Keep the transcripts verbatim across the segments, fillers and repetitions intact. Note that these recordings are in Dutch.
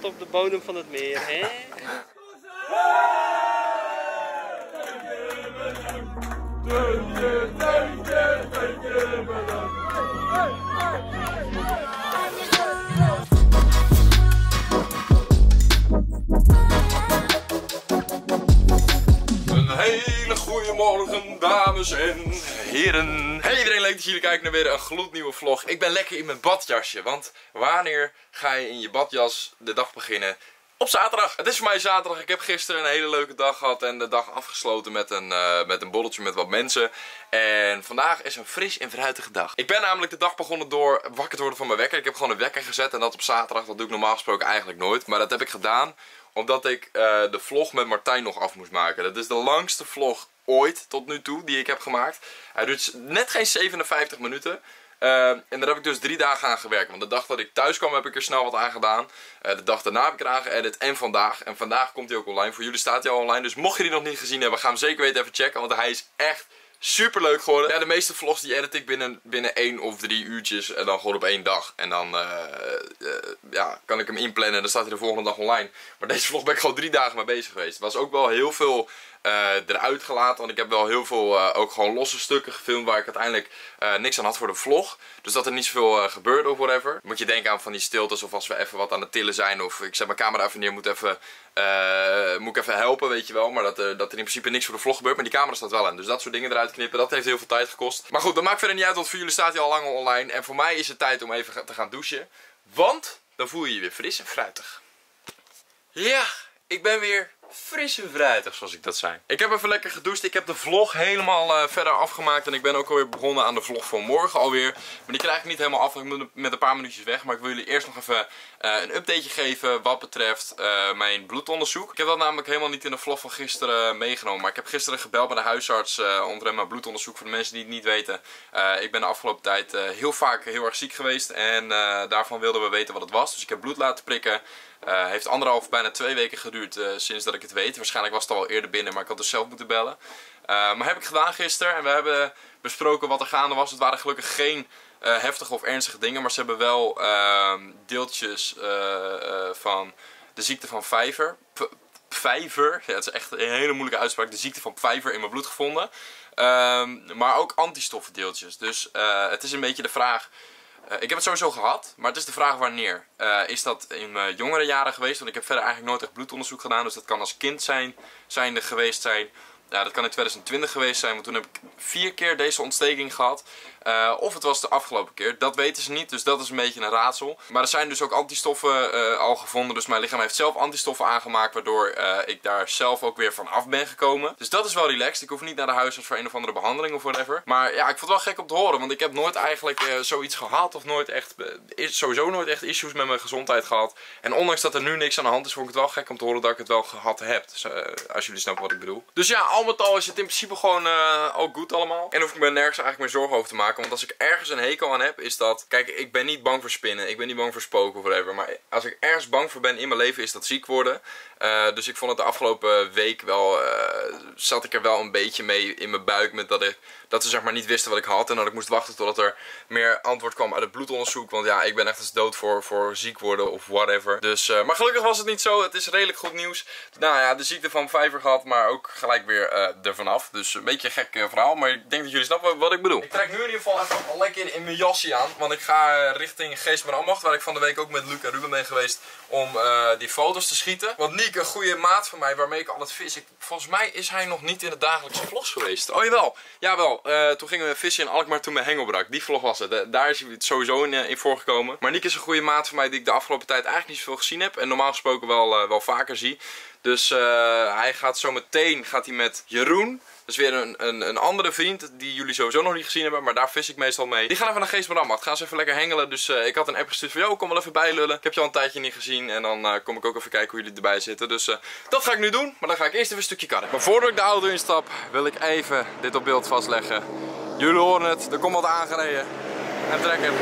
tot op de bodem van het meer, hè? Een hele goede morgen, dames en heren. Hey iedereen, leuk dat jullie kijken naar weer een gloednieuwe vlog. Ik ben lekker in mijn badjasje, want wanneer ga je in je badjas de dag beginnen? Op zaterdag. Het is voor mij zaterdag. Ik heb gisteren een hele leuke dag gehad en de dag afgesloten met een, uh, met een borreltje met wat mensen. En vandaag is een fris en fruitige dag. Ik ben namelijk de dag begonnen door wakker te worden van mijn wekker. Ik heb gewoon een wekker gezet en dat op zaterdag. Dat doe ik normaal gesproken eigenlijk nooit, maar dat heb ik gedaan omdat ik uh, de vlog met Martijn nog af moest maken. Dat is de langste vlog ooit tot nu toe die ik heb gemaakt. Hij duurt net geen zevenenvijftig minuten. Uh, en daar heb ik dus drie dagen aan gewerkt. Want de dag dat ik thuis kwam heb ik er snel wat aan gedaan. Uh, de dag daarna heb ik er aan geëdit en vandaag. En vandaag komt hij ook online. Voor jullie staat hij al online. Dus mocht je die nog niet gezien hebben, ga hem zeker weten even checken. Want hij is echt super leuk geworden. Ja, de meeste vlogs die edit ik binnen, binnen één of drie uurtjes. En dan gewoon op één dag. En dan uh, uh, ja, kan ik hem inplannen en dan staat hij de volgende dag online. Maar deze vlog ben ik gewoon drie dagen mee bezig geweest. Het was ook wel heel veel Uh, eruit gelaten, want ik heb wel heel veel uh, ook gewoon losse stukken gefilmd waar ik uiteindelijk uh, niks aan had voor de vlog. Dus dat er niet zoveel uh, gebeurde of whatever. Moet je denken aan van die stiltes of als we even wat aan het tillen zijn of ik zet mijn camera even neer, moet, even, uh, moet ik even helpen, weet je wel. Maar dat, uh, dat er in principe niks voor de vlog gebeurt, maar die camera staat wel in. Dus dat soort dingen eruit knippen, dat heeft heel veel tijd gekost. Maar goed, dat maakt verder niet uit, want voor jullie staat hij al lang online. En voor mij is het tijd om even te gaan douchen, want dan voel je je weer fris en fruitig. Ja, ik ben weer fris en fruitig, zoals ik dat zei. Ik heb even lekker gedoucht. Ik heb de vlog helemaal uh, verder afgemaakt. En ik ben ook alweer begonnen aan de vlog van morgen alweer. Maar die krijg ik niet helemaal af. Ik moet met een paar minuutjes weg. Maar ik wil jullie eerst nog even uh, een updateje geven wat betreft uh, mijn bloedonderzoek. Ik heb dat namelijk helemaal niet in de vlog van gisteren meegenomen. Maar ik heb gisteren gebeld bij de huisarts uh, omtrent mijn bloedonderzoek. Voor de mensen die het niet weten. Uh, ik ben de afgelopen tijd uh, heel vaak heel erg ziek geweest. En uh, daarvan wilden we weten wat het was. Dus ik heb bloed laten prikken. Uh, heeft anderhalf, bijna twee weken geduurd uh, sinds dat ik het weet. Waarschijnlijk was het al eerder binnen, maar ik had dus zelf moeten bellen. Uh, maar heb ik gedaan gisteren en we hebben besproken wat er gaande was. Het waren gelukkig geen uh, heftige of ernstige dingen, maar ze hebben wel uh, deeltjes uh, uh, van de ziekte van Pfeiffer. Pfeiffer, ja, het is echt een hele moeilijke uitspraak. De ziekte van Pfeiffer in mijn bloed gevonden. Uh, maar ook antistoffendeeltjes. Dus uh, het is een beetje de vraag. Uh, ik heb het sowieso gehad, maar het is de vraag wanneer. Uh, is dat in mijn jongere jaren geweest? Want ik heb verder eigenlijk nooit echt bloedonderzoek gedaan. Dus dat kan als kind zijn, zijnde geweest zijn. Uh, dat kan in twintig twintig geweest zijn, want toen heb ik vier keer deze ontsteking gehad. Uh, of het was de afgelopen keer, dat weten ze niet. Dus dat is een beetje een raadsel. Maar er zijn dus ook antistoffen uh, al gevonden. Dus mijn lichaam heeft zelf antistoffen aangemaakt. Waardoor uh, ik daar zelf ook weer van af ben gekomen. Dus dat is wel relaxed. Ik hoef niet naar de huisarts voor een of andere behandeling of whatever. Maar ja, ik vond het wel gek om te horen. Want ik heb nooit eigenlijk uh, zoiets gehad. Of nooit echt, uh, sowieso nooit echt issues met mijn gezondheid gehad. En ondanks dat er nu niks aan de hand is, vond ik het wel gek om te horen dat ik het wel gehad heb. Dus, uh, als jullie snappen wat ik bedoel. Dus ja, al met al is het in principe gewoon uh, ook goed allemaal. En hoef ik me nergens eigenlijk meer zorgen over te maken. Want als ik ergens een hekel aan heb, is dat... Kijk, ik ben niet bang voor spinnen. Ik ben niet bang voor spoken of whatever. Maar als ik ergens bang voor ben in mijn leven, is dat ziek worden. Uh, dus ik vond het de afgelopen week wel... Uh, zat ik er wel een beetje mee in mijn buik. Met dat, ik, dat ze zeg maar niet wisten wat ik had. En dat ik moest wachten totdat er meer antwoord kwam uit het bloedonderzoek. Want ja, ik ben echt eens dood voor, voor ziek worden of whatever. Dus, uh, maar gelukkig was het niet zo. Het is redelijk goed nieuws. Nou ja, de ziekte van Pfeiffer gehad, maar ook gelijk weer uh, ervan af. Dus een beetje een gek uh, verhaal. Maar ik denk dat jullie snappen wat ik bedoel. Ik trek nu in ieder geval even lekker in mijn jasje aan. Want ik ga richting Geestmerambacht, waar ik van de week ook met Luca Ruben ben geweest om uh, die foto's te schieten. Want Niek, een goede maat van mij, waarmee ik altijd vis. Ik, volgens mij is hij nog niet in de dagelijkse vlogs geweest. Oh jawel, jawel. Uh, toen gingen we vissen in Alkmaar toen mijn hengel brak. Die vlog was het. Uh, daar is hij sowieso in, uh, in voorgekomen. Maar Niek is een goede maat van mij die ik de afgelopen tijd eigenlijk niet zoveel gezien heb. En normaal gesproken wel, uh, wel vaker zie. Dus uh, hij gaat zo meteen gaat hij met Jeroen. Dat is weer een, een, een andere vriend die jullie sowieso nog niet gezien hebben, maar daar vis ik meestal mee. Die gaan even naar Geestmerambacht, gaan ze even lekker hengelen. Dus uh, ik had een app gestuurd van, yo, kom wel even bijlullen. Ik heb je al een tijdje niet gezien en dan uh, kom ik ook even kijken hoe jullie erbij zitten. Dus uh, dat ga ik nu doen, maar dan ga ik eerst even een stukje karren. Maar voordat ik de auto instap, wil ik even dit op beeld vastleggen. Jullie horen het, er komt wat aangereden. En trekker.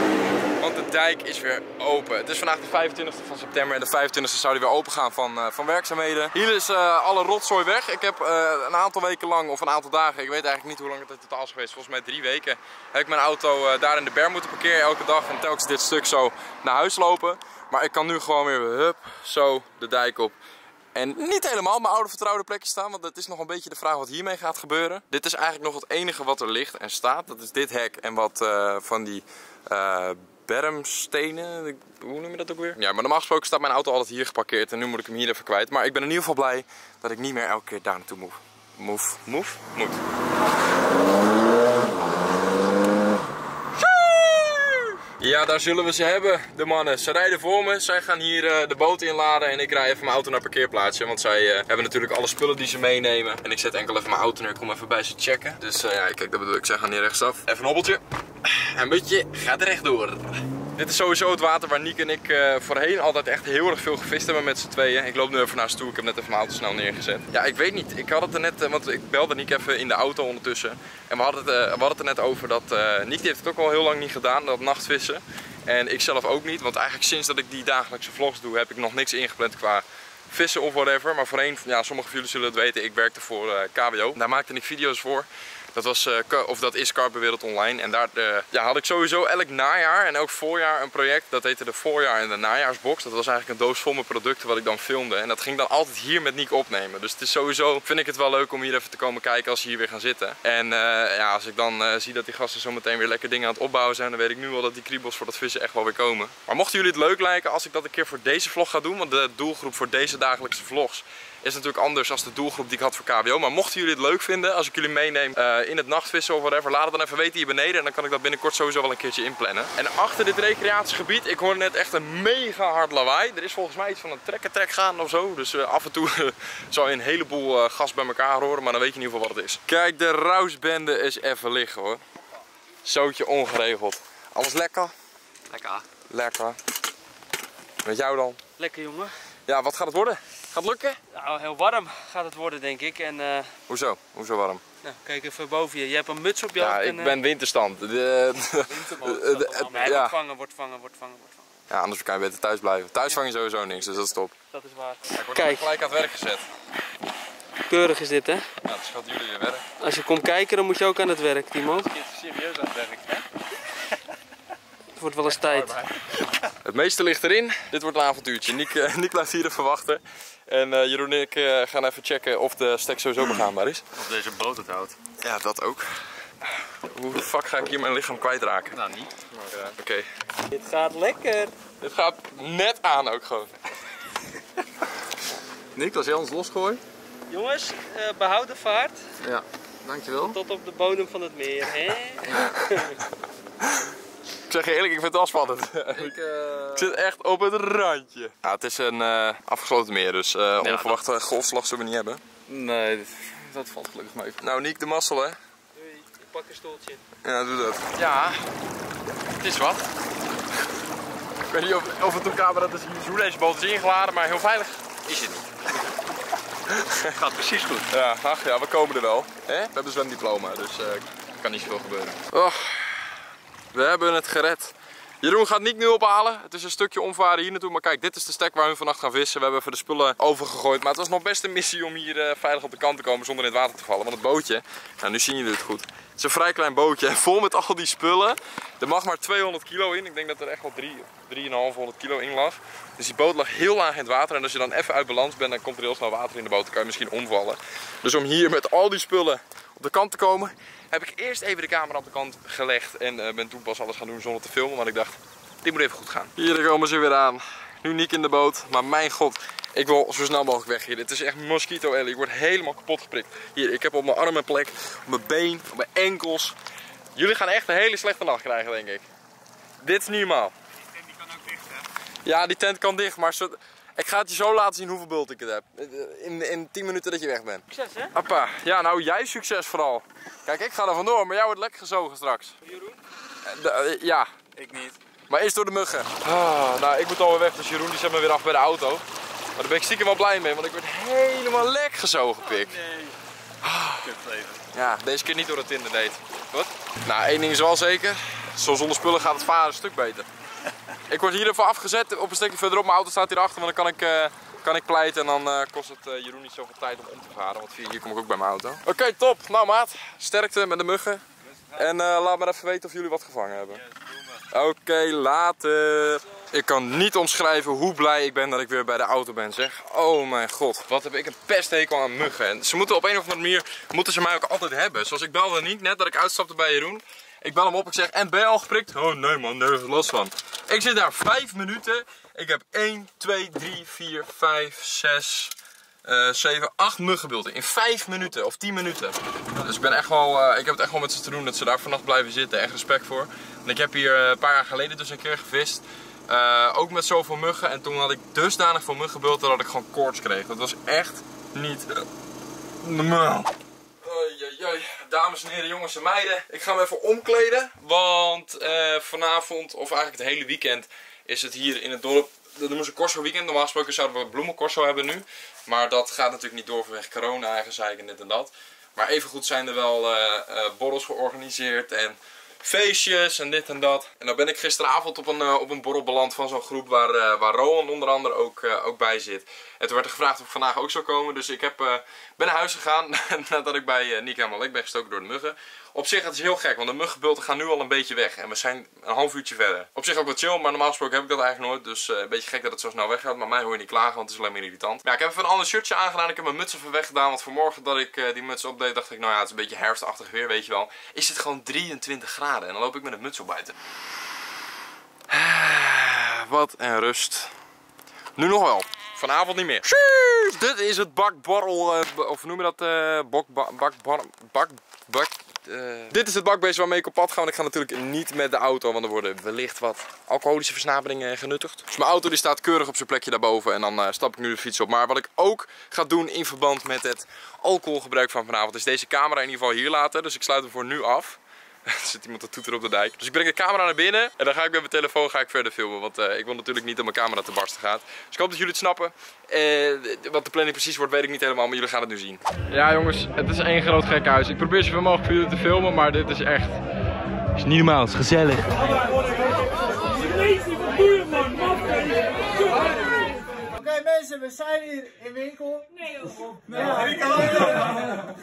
Want de dijk is weer open. Het is vandaag de vijfentwintigste van september en de vijfentwintigste zou die weer open gaan van, uh, van werkzaamheden. Hier is uh, alle rotzooi weg. Ik heb uh, een aantal weken lang, of een aantal dagen, ik weet eigenlijk niet hoe lang het in totaal is geweest. Volgens mij drie weken heb ik mijn auto uh, daar in de berm moeten parkeren elke dag. En telkens dit stuk zo naar huis lopen. Maar ik kan nu gewoon weer hup, zo de dijk op. En niet helemaal mijn oude vertrouwde plekje staan, want het is nog een beetje de vraag wat hiermee gaat gebeuren. Dit is eigenlijk nog het enige wat er ligt en staat. Dat is dit hek en wat uh, van die uh, bermstenen. Hoe noem je dat ook weer? Ja, maar normaal gesproken staat mijn auto altijd hier geparkeerd en nu moet ik hem hier even kwijt. Maar ik ben in ieder geval blij dat ik niet meer elke keer daar naartoe moet. Move, move, moet. Ja, daar zullen we ze hebben, de mannen. Ze rijden voor me, zij gaan hier uh, de boot inladen en ik rij even mijn auto naar parkeerplaatsje. Want zij uh, hebben natuurlijk alle spullen die ze meenemen. En ik zet enkel even mijn auto neer, kom even bij ze checken. Dus uh, ja, kijk, dat bedoel ik, zij gaan hier rechtsaf. Even een hobbeltje. Een beetje gaat rechtdoor. Dit is sowieso het water waar Niek en ik uh, voorheen altijd echt heel erg veel gevist hebben met z'n tweeën. Ik loop nu even naar ze toe, ik heb net even mijn auto snel neergezet. Ja, ik weet niet. Ik had het er net, uh, want ik belde Niek even in de auto ondertussen. En we hadden het, uh, we hadden het er net over dat uh, Niek heeft het ook al heel lang niet gedaan, dat nachtvissen. En ik zelf ook niet, want eigenlijk sinds dat ik die dagelijkse vlogs doe heb ik nog niks ingepland qua vissen of whatever. Maar voorheen, ja, sommige van jullie zullen het weten, ik werkte voor uh, K W O. Daar maakte ik video's voor. Dat, was, of dat is Carpe Wereld Online en daar uh, ja, had ik sowieso elk najaar en elk voorjaar een project. Dat heette de voorjaar en de najaarsbox. Dat was eigenlijk een doos vol met producten wat ik dan filmde. En dat ging ik dan altijd hier met Niek opnemen. Dus het is sowieso, vind ik het wel leuk om hier even te komen kijken als ze hier weer gaan zitten. En uh, ja, als ik dan uh, zie dat die gasten zo meteen weer lekker dingen aan het opbouwen zijn, dan weet ik nu al dat die kriebels voor dat vissen echt wel weer komen. Maar mochten jullie het leuk lijken als ik dat een keer voor deze vlog ga doen, want de doelgroep voor deze dagelijkse vlogs is natuurlijk anders dan de doelgroep die ik had voor K W O. Maar mochten jullie het leuk vinden, als ik jullie meeneem uh, in het nachtvissen of whatever, laat het dan even weten hier beneden. En dan kan ik dat binnenkort sowieso wel een keertje inplannen. En achter dit recreatiegebied, ik hoor net echt een mega hard lawaai. Er is volgens mij iets van een trekkertrek gaan of zo. Dus uh, af en toe uh, zal je een heleboel uh, gas bij elkaar horen, maar dan weet je in ieder geval wat het is. Kijk, de rousbende is even liggen hoor. Zootje ongeregeld. Alles lekker? Lekker. Lekker. Met jou dan? Lekker jongen. Ja, wat gaat het worden? Gaat het lukken? Nou, heel warm gaat het worden denk ik. En, uh... Hoezo? Hoezo warm? Nou, kijk even boven je. Je hebt een muts op je hoofd. Ja, ik en, uh... ben winterstand. De... Winterstand. De... De... Nee, ja. Wordt vangen, wordt vangen, wordt vangen, wordt vangen. Ja, anders kan je beter thuis blijven. Thuis vang je sowieso niks, dus dat is top. Dat is waar. Ja, ik word kijk. Gelijk aan het werk gezet. Keurig is dit, hè? Ja, dat is wat jullie weer werk. Als je komt kijken, dan moet je ook aan het werk, Timo. Je serieus aan het werk, hè? Het wordt wel eens tijd. Het meeste ligt erin. Dit wordt een avontuurtje. Niek, uh, Niek laat hier even wachten. En uh, Jeroen en ik uh, gaan even checken of de stek sowieso begaanbaar is. Of deze boot het houdt. Ja, dat ook. Hoe de fuck ga ik hier mijn lichaam kwijtraken? Nou, niet. Maar uh, oké. Okay. Dit gaat lekker. Dit gaat net aan ook gewoon. Niek, als jij ons losgooit. Jongens, uh, behoud de vaart. Ja, dankjewel. Tot op de bodem van het meer, hè? Ik zeg je eerlijk, ik vind het wel spannend. Ik, uh... ik zit echt op het randje. Ja, het is een uh, afgesloten meer, dus uh, ja, onverwachte dat... golfslag zullen we niet hebben. Nee, dat, dat valt gelukkig mee. Nou, Niek, de mazzel hè. Doei, ik pak een stoeltje. Ja, doe dat. Ja, het is wat. Ik weet niet of, of het op camera is hoe deze boot is ingeladen, maar heel veilig is het niet. Het gaat precies goed. Ja, ach ja, we komen er wel. Hè? We hebben zwemdiploma, dus uh, kan niet zoveel gebeuren. Oh. We hebben het gered. Jeroen gaat Niek nu ophalen. Het is een stukje omvaren hier naartoe. Maar kijk, dit is de stek waar we vannacht gaan vissen. We hebben even de spullen overgegooid. Maar het was nog best een missie om hier uh, veilig op de kant te komen zonder in het water te vallen. Want het bootje, nou nu zien jullie het goed. Het is een vrij klein bootje. Vol met al die spullen. Er mag maar tweehonderd kilo in. Ik denk dat er echt wel drieduizend driehonderd kilo in lag. Dus die boot lag heel laag in het water. En als je dan even uit balans bent, dan komt er heel snel water in de boot. Dan kan je misschien omvallen. Dus om hier met al die spullen op de kant te komen, heb ik eerst even de camera op de kant gelegd en uh, ben toen pas alles gaan doen zonder te filmen, want ik dacht, dit moet even goed gaan. Hier komen ze weer aan. Nu Niek in de boot, maar mijn god, ik wil zo snel mogelijk weg hier. Dit is echt mosquito alley, ik word helemaal kapot geprikt. Hier, ik heb op mijn arm een plek, op mijn been, op mijn enkels. Jullie gaan echt een hele slechte nacht krijgen, denk ik. Dit is niet normaal. Die tent die kan ook dicht, hè? Ja, die tent kan dicht, maar zo... ik ga het je zo laten zien hoeveel bult ik het heb. In, in tien minuten dat je weg bent. Succes hè? Appa, ja nou jij succes vooral. Kijk, ik ga er vandoor, maar jou wordt lekker gezogen straks. Jeroen? De, ja. Ik niet. Maar eerst door de muggen. Oh, nou, ik moet alweer weg, dus Jeroen die zet me weer af bij de auto. Maar daar ben ik stiekem wel blij mee, want ik word helemaal lek gezogen, pik. Oh, nee. Oh. Ja, deze keer niet door het Tinder date. Wat? Nou, één ding is wel zeker. Zoals zonder spullen gaat het varen een stuk beter. Ik word hier even afgezet, op een stukje verderop, mijn auto staat hierachter, want dan kan ik, uh, kan ik pleiten en dan uh, kost het uh, Jeroen niet zoveel tijd om om te varen, want hier kom ik ook bij mijn auto. Oké, okay, top. Nou maat, sterkte met de muggen en uh, laat maar even weten of jullie wat gevangen hebben. Oké, okay, later. Ik kan niet omschrijven hoe blij ik ben dat ik weer bij de auto ben, zeg. Oh mijn god, wat heb ik een pesthekel aan muggen. En ze moeten op een of andere manier, moeten ze mij ook altijd hebben. Zoals ik belde niet, net dat ik uitstapte bij Jeroen. Ik bel hem op, ik zeg, en ben je al geprikt? Oh nee man, nergens last van. Ik zit daar vijf minuten. Ik heb één, twee, drie, vier, vijf, zes, zeven, acht muggenbeelden. In vijf minuten of tien minuten. Dus ik ben echt wel, uh, ik heb het echt wel met ze te doen dat ze daar vannacht blijven zitten. Echt respect voor. En ik heb hier uh, een paar jaar geleden dus een keer gevist. Uh, ook met zoveel muggen. En toen had ik dusdanig veel muggenbulten dat ik gewoon koorts kreeg. Dat was echt niet normaal. Dames en heren, jongens en meiden. Ik ga me even omkleden. Want uh, vanavond, of eigenlijk het hele weekend, is het hier in het dorp. Dat noemen ze Corso Weekend. Normaal gesproken zouden we bloemencorso hebben nu. Maar dat gaat natuurlijk niet door vanwege corona, eigen zeik en dit en dat. Maar evengoed zijn er wel uh, uh, borrels georganiseerd en feestjes en dit en dat. En dan ben ik gisteravond op een, uh, op een borrel beland van zo'n groep waar, uh, waar Rohan onder andere ook, uh, ook bij zit. En toen werd er gevraagd of ik vandaag ook zou komen. Dus ik heb, uh, ben naar huis gegaan nadat ik bij uh, Niek helemaal leeg ben gestoken door de muggen. Op zich, het is heel gek, want de muggenbulten gaan nu al een beetje weg. En we zijn een half uurtje verder. Op zich ook wat chill, maar normaal gesproken heb ik dat eigenlijk nooit. Dus uh, een beetje gek dat het zo snel weggaat. Maar mij hoor je niet klagen, want het is alleen maar irritant. Maar ja, ik heb even een ander shirtje aangedaan. Ik heb mijn muts even weggedaan. Want vanmorgen dat ik uh, die muts opdeed, dacht ik, nou ja, het is een beetje herfstachtig weer, weet je wel. Is het gewoon drieëntwintig graden en dan loop ik met een muts op buiten. Wat een rust. Nu nog wel. Vanavond niet meer. Sheesh! Dit is het bakborrel, uh, of noem je dat, uh, bok, ba, bak, bar, bak, bak. Uh, dit is het bakbeest waarmee ik op pad ga, want ik ga natuurlijk niet met de auto, want er worden wellicht wat alcoholische versnaperingen genuttigd. Dus mijn auto die staat keurig op zijn plekje daarboven en dan uh, stap ik nu de fiets op. Maar wat ik ook ga doen in verband met het alcoholgebruik van vanavond is deze camera in ieder geval hier laten. Dus ik sluit hem voor nu af. Er zit iemand te toeteren op de dijk. Dus ik breng de camera naar binnen en dan ga ik met mijn telefoon ga ik verder filmen. Want uh, ik wil natuurlijk niet dat mijn camera te barsten gaat. Dus ik hoop dat jullie het snappen. Uh, wat de planning precies wordt weet ik niet helemaal, maar jullie gaan het nu zien. Ja jongens, het is één groot gek huis. Ik probeer zoveel mogelijk voor jullie te filmen, maar dit is echt... Het is niet normaal, het is gezellig. Oké mensen, we zijn hier in winkel. Nee joh. Nee, Griekenland.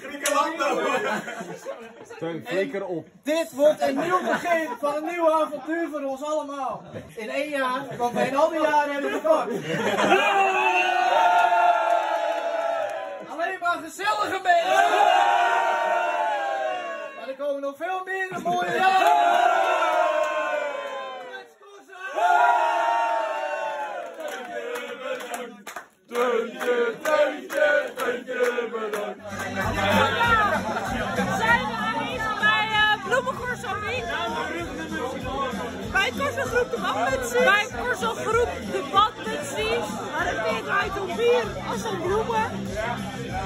Griekenland. Flikker op. Dit wordt een nieuw begin van een nieuw avontuur voor ons allemaal. In één jaar, want wij in al die jaren hebben gepakt. Alleen maar gezellige mensen. Maar er komen nog veel meer mooie jaren. Deuntje, deuntje, deuntje, bedankt. We zijn er aanwezig bij uh, Bloemencorso Weekend. Bij Corso Groep de Badmutsies. Bij Corso Groep de Badmutsies. Maar het vindt uit om bier als een bloemen.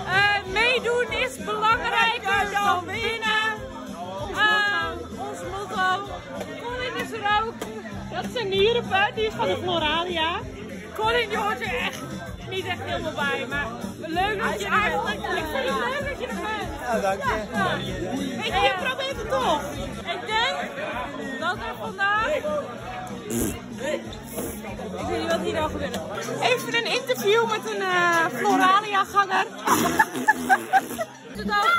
Uh, meedoen is belangrijker dan winnen. Uh, ons motto. Colin is er ook. Dat is een nierenpuit, die is van de Floralia. Colin, je hoort er echt niet echt helemaal bij, maar leuk dat je er eigenlijk. Ik vind het leuk dat je er bent. Ja, dank je. Ja, ja. Weet je, je probeert het toch. Ik denk dat er vandaag... Ik weet niet wat hier nou gebeurt. Even een interview met een uh, Floralia-ganger. Tot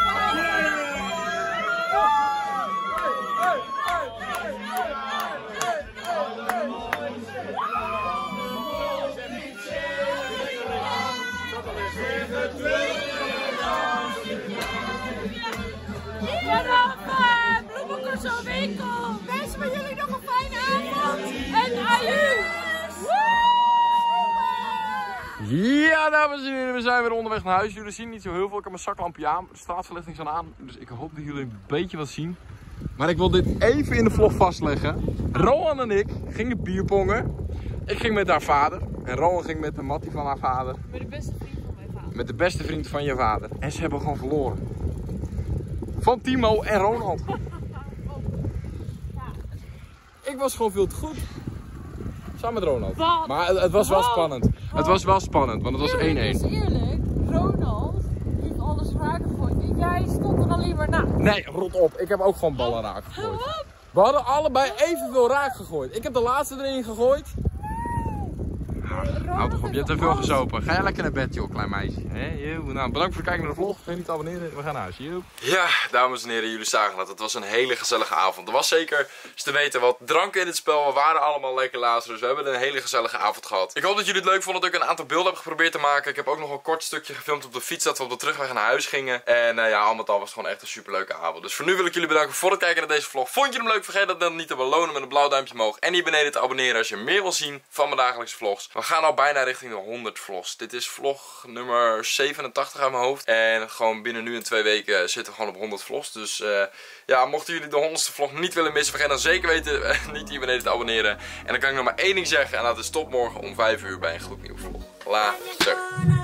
vanaf uh, Bloemencorso Winkel. Wensen we jullie nog een fijne avond en aju! Ja, dames en heren, we zijn weer onderweg naar huis. Jullie zien niet zo heel veel. Ik heb mijn zaklampje aan, de straatsverlichting staat aan. Dus ik hoop dat jullie een beetje wat zien. Maar ik wil dit even in de vlog vastleggen. Rohan en ik gingen bierpongen. Ik ging met haar vader. En Rohan ging met de mattie van haar vader. Met de beste vriend van mijn vader. Met de beste vriend van je vader. En ze hebben gewoon verloren. Van Timo en Ronald. Ik was gewoon veel te goed. Samen met Ronald. Wat? Maar het, het was wel wow. spannend. Wow. Het was wel spannend, want het eerlijk, was één één. Eerlijk, Ronald heeft alles raak gegooid. Jij stond er alleen maar na. Nee, rot op. Ik heb ook gewoon ballen raak gegooid. We hadden allebei evenveel raak gegooid. Ik heb de laatste erin gegooid. Nee. Ronald nou toch op, je hebt er veel gezopen. Ga jij lekker naar bed joh, klein meisje. He, nou, bedankt voor het kijken naar de vlog. Vergeet niet te abonneren, we gaan naar huis. Joep. Ja, dames en heren, jullie zagen dat. Het was een hele gezellige avond. Er was zeker te weten wat drank in het spel. We waren allemaal lekker lazers, dus we hebben een hele gezellige avond gehad. Ik hoop dat jullie het leuk vonden dat ik een aantal beelden heb geprobeerd te maken. Ik heb ook nog een kort stukje gefilmd op de fiets dat we op de terugweg naar huis gingen. En uh, ja, al met al was het gewoon echt een superleuke avond. Dus voor nu wil ik jullie bedanken voor het kijken naar deze vlog. Vond je hem leuk? Vergeet dat dan niet te belonen met een blauw duimpje omhoog. En hier beneden te abonneren als je meer wil zien van mijn dagelijkse vlogs. We gaan al bijna richting de honderd vlogs. Dit is vlog nummer zevenentachtig uit mijn hoofd. En gewoon binnen nu en twee weken zitten we gewoon op honderd vlogs. Dus uh, ja, mochten jullie de honderdste vlog niet willen missen, vergeet dan zeker weten uh, niet hier beneden te abonneren. En dan kan ik nog maar één ding zeggen. En dat is tot morgen om vijf uur bij een gloednieuwe vlog. Later.